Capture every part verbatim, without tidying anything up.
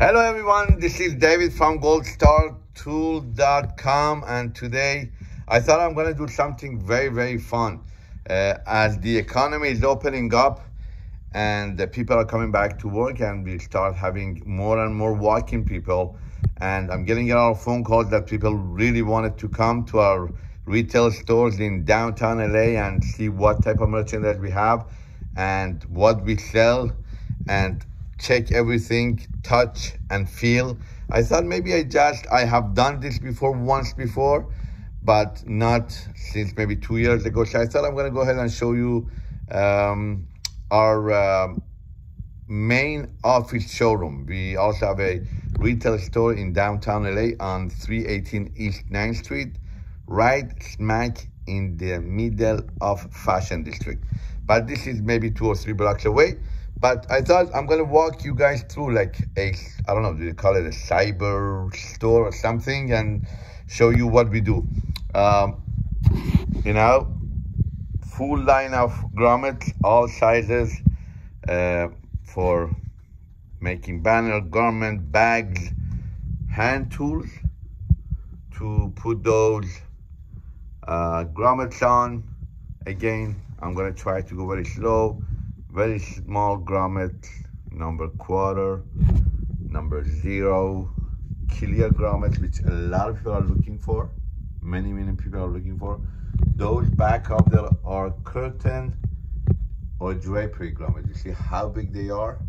Hello everyone, this is David from goldstar tool dot com, and today I thought I'm gonna do something very very fun. Uh, as the economy is opening up and the people are coming back to work and we start having more and more walking people, and I'm getting a lot of phone calls that people really wanted to come to our retail stores in downtown L A and see what type of merchandise we have and what we sell and check everything, touch and feel. I thought maybe I just, I have done this before, once before, but not since maybe two years ago. So I thought I'm gonna go ahead and show you um, our uh, main office showroom. We also have a retail store in downtown L A on three eighteen East ninth Street, right smack in the middle of Fashion District. But this is maybe two or three blocks away. But I thought I'm gonna walk you guys through like a, I don't know, do you call it a cyber store or something, and show you what we do. Um, you know, full line of grommets, all sizes, uh, for making banner, garment, bags, hand tools to put those uh, grommets on. Again, I'm gonna try to go very slow. Very small grommet, number quarter, number zero, clear grommet, which a lot of people are looking for. Many, many people are looking for. Those back up there are curtain or drapery grommet. You see how big they are?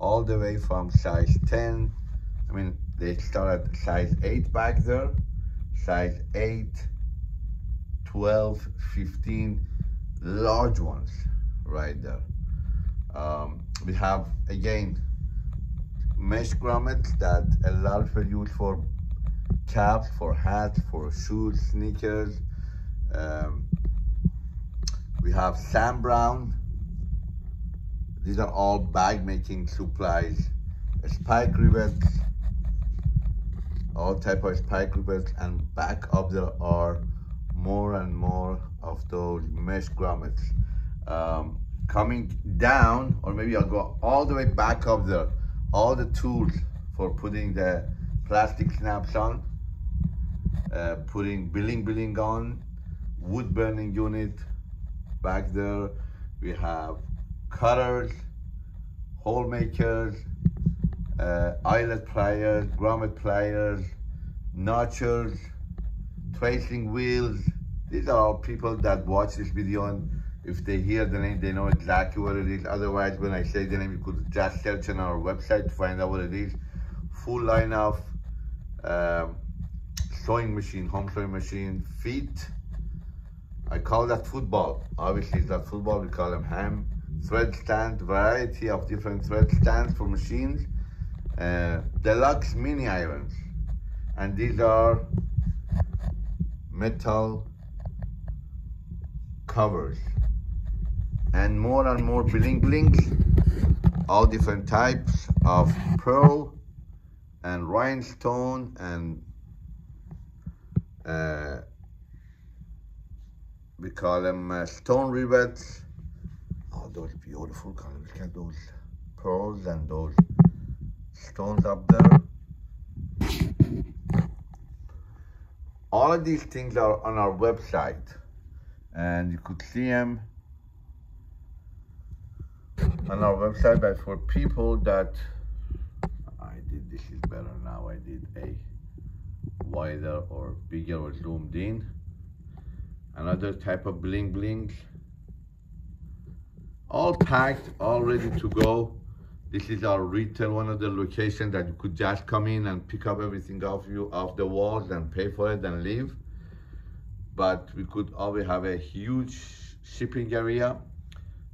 All the way from size ten. I mean, they start at size eight back there. Size eight, twelve, fifteen, large ones right there. Um, we have, again, mesh grommets that a lot of people use for caps, for hats, for shoes, sneakers. Um, we have Sam Brown. These are all bag making supplies. Spike rivets, all type of spike rivets, and back up there are more and more of those mesh grommets. Um, coming down, or maybe I'll go all the way back up there, all the tools for putting the plastic snaps on, uh, putting billing billing on, wood burning unit back there. We have cutters, hole makers, uh, eyelet pliers, grommet pliers, notchers, tracing wheels. These are all people that watch this video, and if they hear the name, they know exactly what it is. Otherwise, when I say the name, you could just search on our website to find out what it is. Full line of uh, sewing machine, home sewing machine, feet. I call that football. Obviously, it's not football. We call them ham. Thread stand, variety of different thread stands for machines. Uh, deluxe mini irons. And these are metal covers. And more and more bling blings, all different types of pearl and rhinestone and uh, we call them uh, stone rivets. Oh, those beautiful colors, look at those pearls and those stones up there. All of these things are on our website and you could see them on our website. But for people that I did, this is better now, I did a wider or bigger or zoomed in. Another type of bling blings, all packed, all ready to go. This is our retail, one of the locations that you could just come in and pick up everything off you off the walls and pay for it and leave. But we could always have a huge shipping area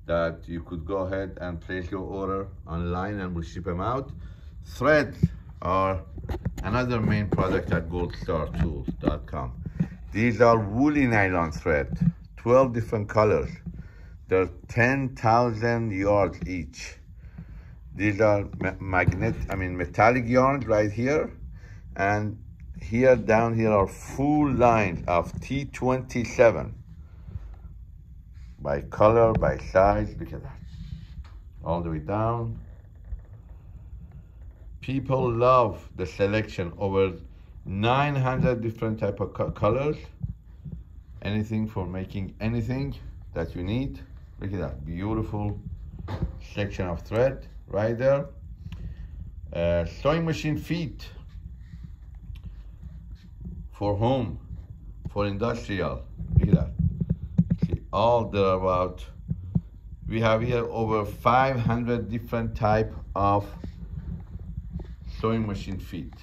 that you could go ahead and place your order online and we'll ship them out. Threads are another main product at goldstar tools dot com. These are woolly nylon thread, twelve different colors. They're ten thousand yards each. These are magnet, I mean metallic yarns right here. And here, down here are full lines of T twenty-seven. By color, by size, look at that. All the way down. people love the selection, over nine hundred different type of co colors. Anything for making anything that you need. Look at that beautiful section of thread right there. Uh, sewing machine feet, for home, for industrial. Look at that. See, all there are about, we have here over five hundred different type of sewing machine feet,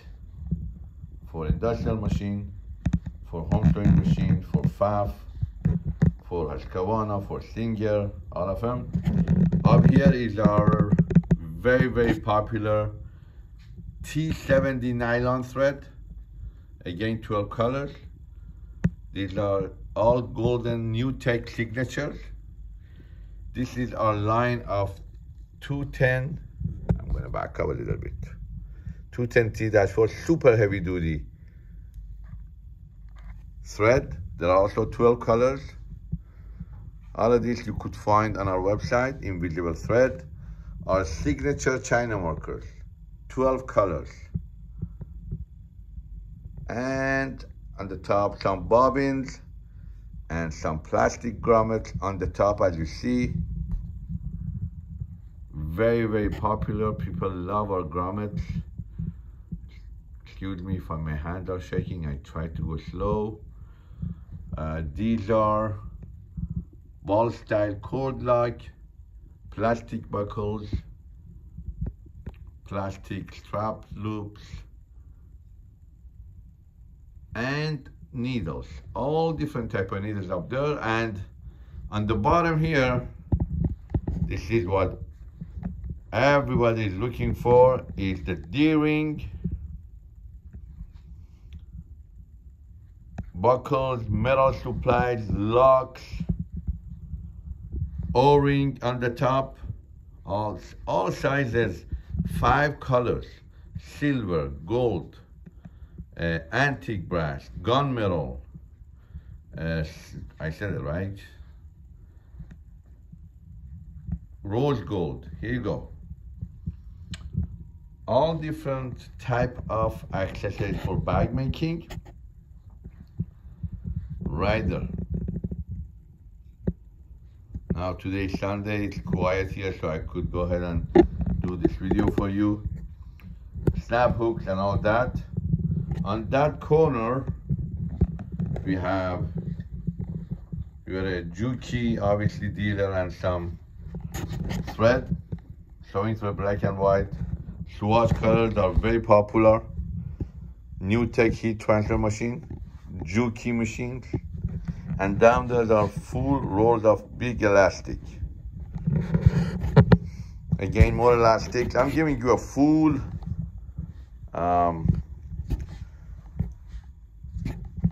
for industrial machine, for home sewing machine, for Pfaff, for Husqvarna, for Singer, all of them. Up here is our very, very popular T seventy nylon thread. Again, twelve colors. These are all golden New Tech signatures. This is our line of two ten. I'm gonna back up a little bit. two ten T four super heavy duty thread. There are also twelve colors. All of these you could find on our website, Invisible Thread. Our signature China markers, twelve colors. And on the top, some bobbins and some plastic grommets on the top, as you see. Very, very popular. People love our grommets. Excuse me if my hands are shaking. I try to go slow. Uh, these are ball style cord lock, plastic buckles, plastic strap loops, and needles. All different type of needles up there. And on the bottom here, this is what everybody is looking for, is the D-ring, buckles, metal supplies, locks, O-ring on the top, all, all sizes, five colors, silver, gold, uh, antique brass, gunmetal, uh, I said it right, rose gold, here you go. All different type of accessories for bag making, right there. Now today is Sunday, it's quiet here, so I could go ahead and do this video for you. Snap hooks and all that. On that corner, we have, we have a Juki, obviously dealer, and some thread, sewing thread, black and white. Swatch colors are very popular. New Tech heat transfer machine, Juki machines. And down there are full rolls of big elastic. Again, more elastics. I'm giving you a full um,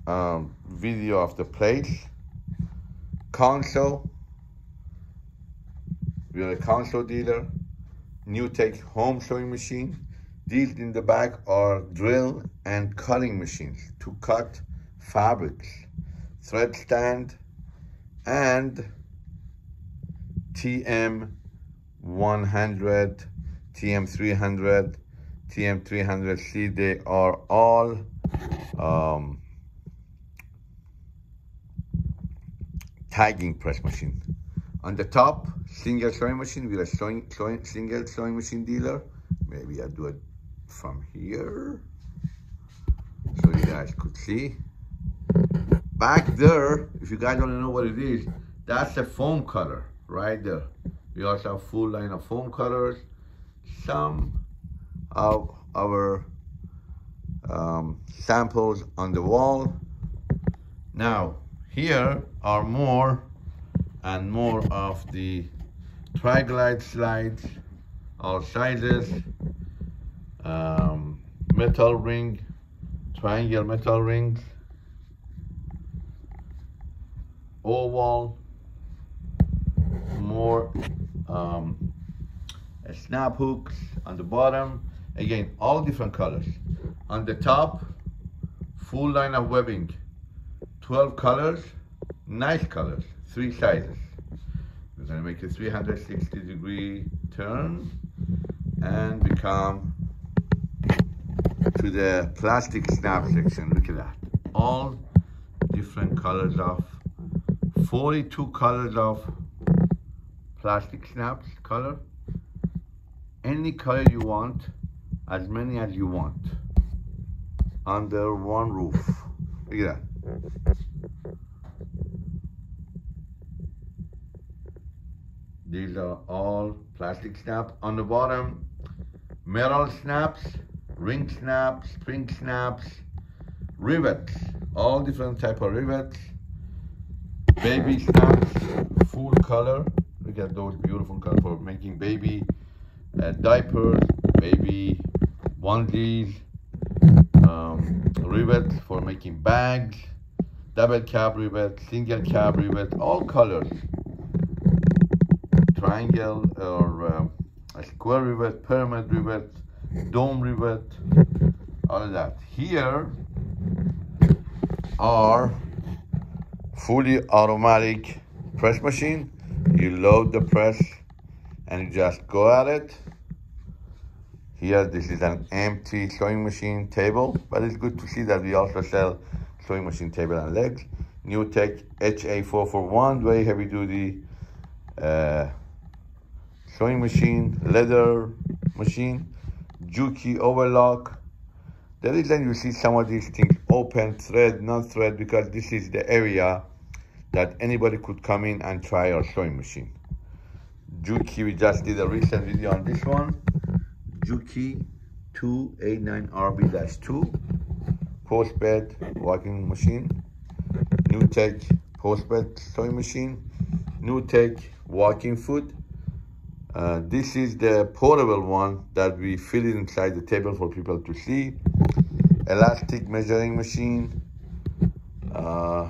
um, video of the place. Console. We are a console dealer. New Tech home sewing machine. These in the back are drill and cutting machines to cut fabrics. Thread stand, and T M one hundred, T M three hundred, T M three hundred C, they are all um, tagging press machine. On the top, Singer sewing machine, we are a sewing, sewing, Singer sewing machine dealer. Maybe I'll do it from here so you guys could see. Back there, if you guys don't know what it is, that's a foam cutter right there. We also have full line of foam cutters. Some of our um, samples on the wall. Now, here are more and more of the Tri-Glide slides, all sizes, um, metal ring, triangle metal rings, oval, more um, snap hooks on the bottom. Again, all different colors. On the top, full line of webbing, twelve colors, nice colors, three sizes. We're gonna make a three hundred sixty degree turn and become to the plastic snap section. Look at that. All different colors of, forty-two colors of plastic snaps color. Any color you want, as many as you want, under one roof. Look at that. These are all plastic snaps. On the bottom, metal snaps, ring snaps, spring snaps, rivets, all different type of rivets, baby snaps, full color. Look at those beautiful colors for making baby uh, diapers, baby onesies, um, rivets for making bags, double cab rivets, single cab rivets, all colors. Triangle or um, a square rivet, pyramid rivet, dome rivet, all of that. Here are fully automatic press machine. You load the press and you just go at it. Here, this is an empty sewing machine table, but it's good to see that we also sell sewing machine table and legs. New Tech H A four forty-one, very heavy duty uh, sewing machine, leather machine, Juki overlock. The reason you see some of these things open, thread, non-thread, because this is the area that anybody could come in and try our sewing machine. Juki, we just did a recent video on this one. Juki two eight nine R B two, post bed walking machine. New Tech post bed sewing machine. New Tech walking foot. Uh, this is the portable one that we fit it inside the table for people to see. Elastic measuring machine. Uh,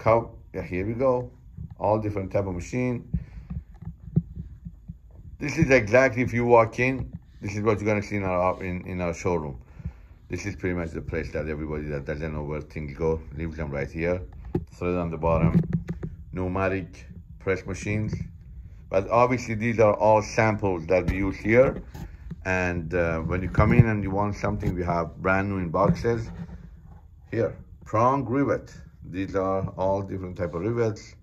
cow yeah, here we go. All different type of machine. This is exactly if you walk in, this is what you're gonna see in our in, in our showroom. This is pretty much the place that everybody that doesn't know where things go leaves them right here. Thread on the bottom. Pneumatic press machines. But obviously these are all samples that we use here. And uh, when you come in and you want something, we have brand new in boxes. Here, prong rivet. These are all different type of rivets,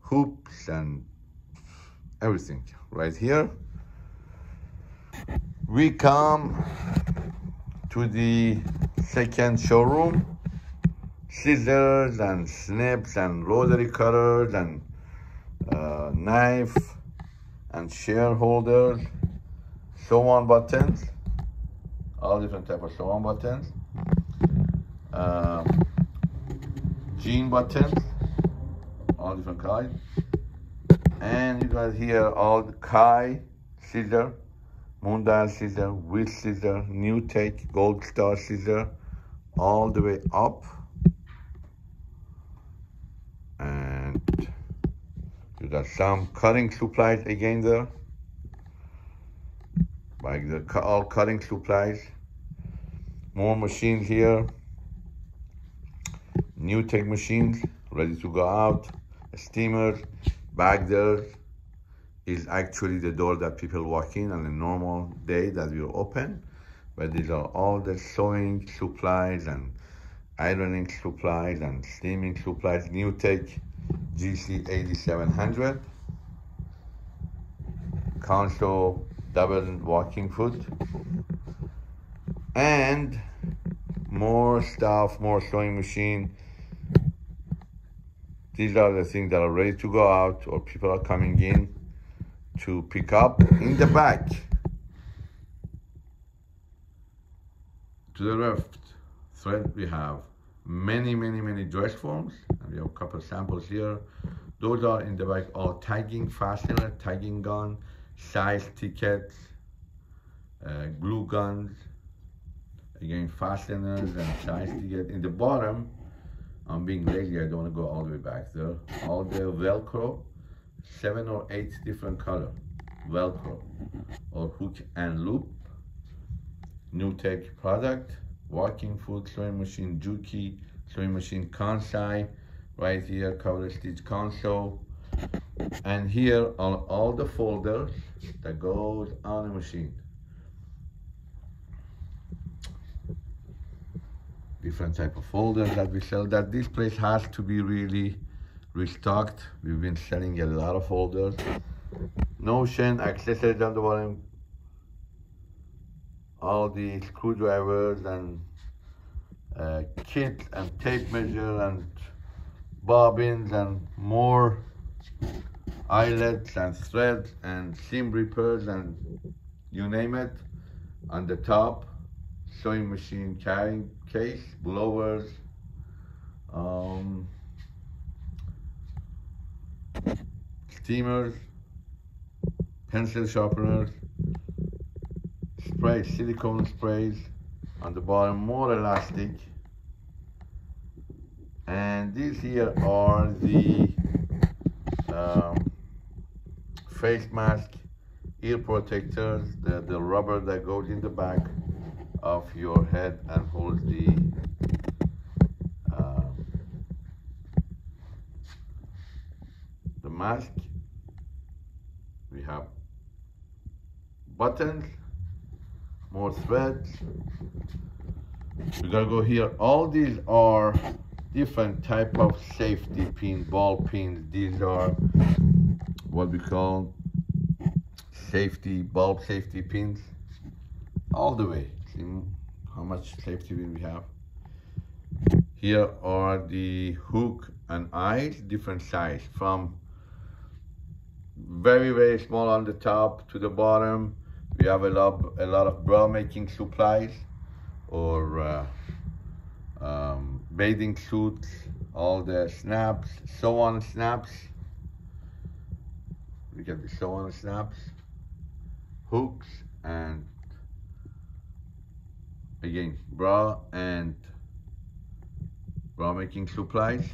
hoops and everything right here. We come to the second showroom. Scissors and snips and rotary cutters and Uh, knife and shareholders, sew on buttons, all different type of sew on buttons, uh, jean buttons, all different kinds, and you got here all the Kai scissor, Mundial scissor, with scissor, New Tech, Goldstar scissor, all the way up. You got some cutting supplies again there, like the all cutting supplies. More machines here. New Tech machines ready to go out. Steamers back there is actually the door that people walk in on a normal day that we open. But these are all the sewing supplies and ironing supplies and steaming supplies. New Tech. G C eighty-seven hundred, Console double walking foot, and more stuff, more sewing machine. These are the things that are ready to go out or people are coming in to pick up. In the back, to the left thread, we have many, many, many dress forms. And we have a couple of samples here. Those are in the back, all tagging fastener, tagging gun, size tickets, uh, glue guns, again fasteners and size tickets. In the bottom, I'm being lazy, I don't want to go all the way back there. All the Velcro, seven or eight different color Velcro, or hook and loop. New Tech product. Walking foot, sewing machine, Juki, sewing machine, Kansai, right here, cover stitch, Console. And here are all the folders that goes on the machine. different type of folders that we sell. That this place has to be really restocked. We've been selling a lot of folders. Notion, accessories on the bottom, all the screwdrivers and uh, kits and tape measure and bobbins and more eyelets and threads and seam repairs and you name it. On the top, sewing machine carrying case, blowers, um, steamers, pencil sharpeners, spray, silicone sprays. On the bottom, more elastic. And these here are the um, face mask, ear protectors, the, the rubber that goes in the back of your head and holds the um, the mask. We have buttons, more threads. We gotta go here. All these are different type of safety pin, ball pins. These are what we call safety, bulb safety pins. All the way. See how much safety pin we have. Here are the hook and eyes, different size, from very, very small on the top to the bottom. We have a lot, a lot of bra making supplies or uh, um, bathing suits, all the snaps, sew on snaps. We get the sew on snaps, hooks, and again, bra and bra making supplies.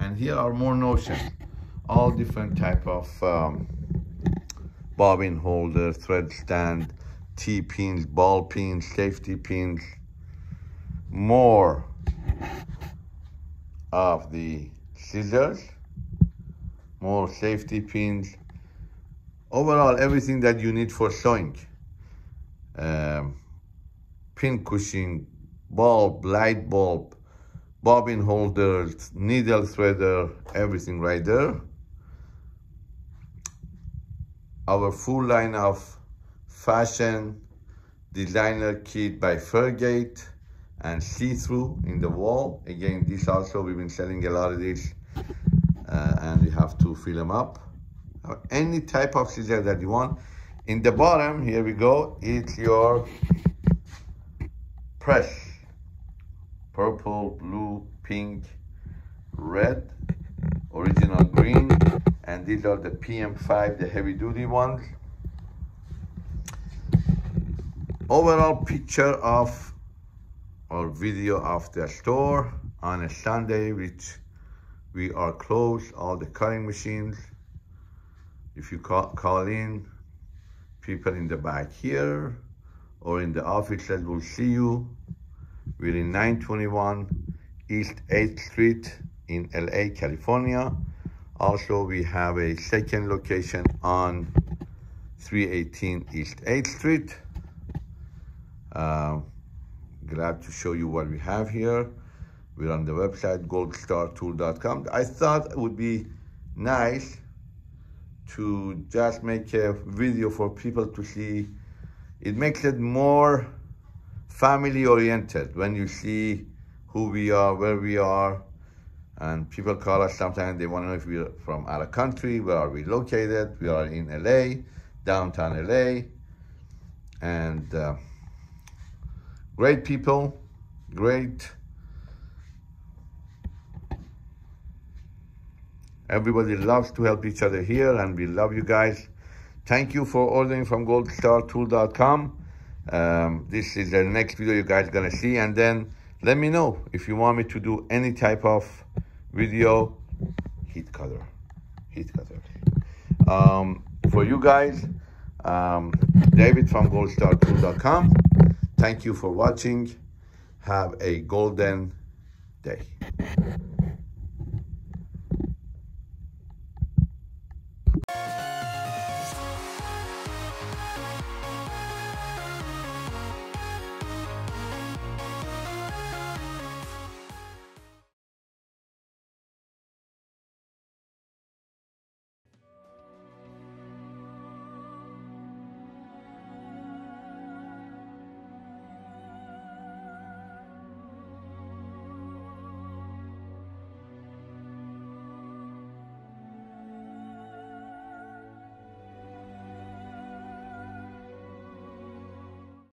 And here are more notions, all different type of um, bobbin holder, thread stand, T-pins, ball pins, safety pins, more of the scissors, more safety pins, overall everything that you need for sewing. Um, pin cushion, bulb, light bulb, bobbin holders, needle threader, everything right there. Our full line of fashion designer kit by Fergate and see-through in the wall. Again, this also, we've been selling a lot of these uh, and we have to fill them up. Any type of scissors that you want. In the bottom, here we go, it's your press. Purple, blue, pink, red, original green. And these are the P M five, the heavy duty ones. Overall picture of or video of the store on a Sunday, which we are closed, all the cutting machines. If you call, call in, people in the back here or in the offices will see you. We're in nine twenty-one East eighth Street in L A, California. Also, we have a second location on three eighteen East eighth Street. Uh, glad to show you what we have here. We're on the website, goldstar tool dot com. I thought it would be nice to just make a video for people to see. It makes it more family-oriented when you see who we are, where we are. And people call us sometimes, they want to know if we're from out of country, where are we located. We are in L A, downtown L A. And uh, great people, great. Everybody loves to help each other here, and we love you guys. Thank you for ordering from goldstar tool dot com. Um, this is the next video you guys are going to see. And then let me know if you want me to do any type of video heat cutter heat cutter um for you guys. um David from goldstar tool dot com. Thank you for watching. Have a golden day.